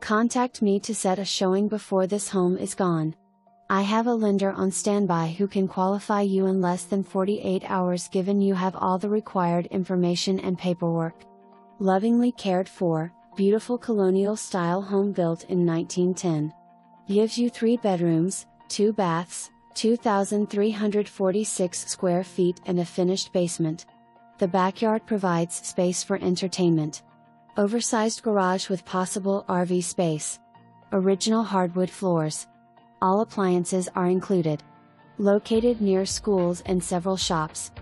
Contact me to set a showing before this home is gone. I have a lender on standby who can qualify you in less than 48 hours given you have all the required information and paperwork. Lovingly cared for, beautiful colonial-style home built in 1910. Gives you 3 bedrooms, 2 baths, 2,346 square feet and a finished basement. The backyard provides space for entertainment. Oversized garage with possible RV space. Original hardwood floors. All appliances are included. Located near schools and several shops,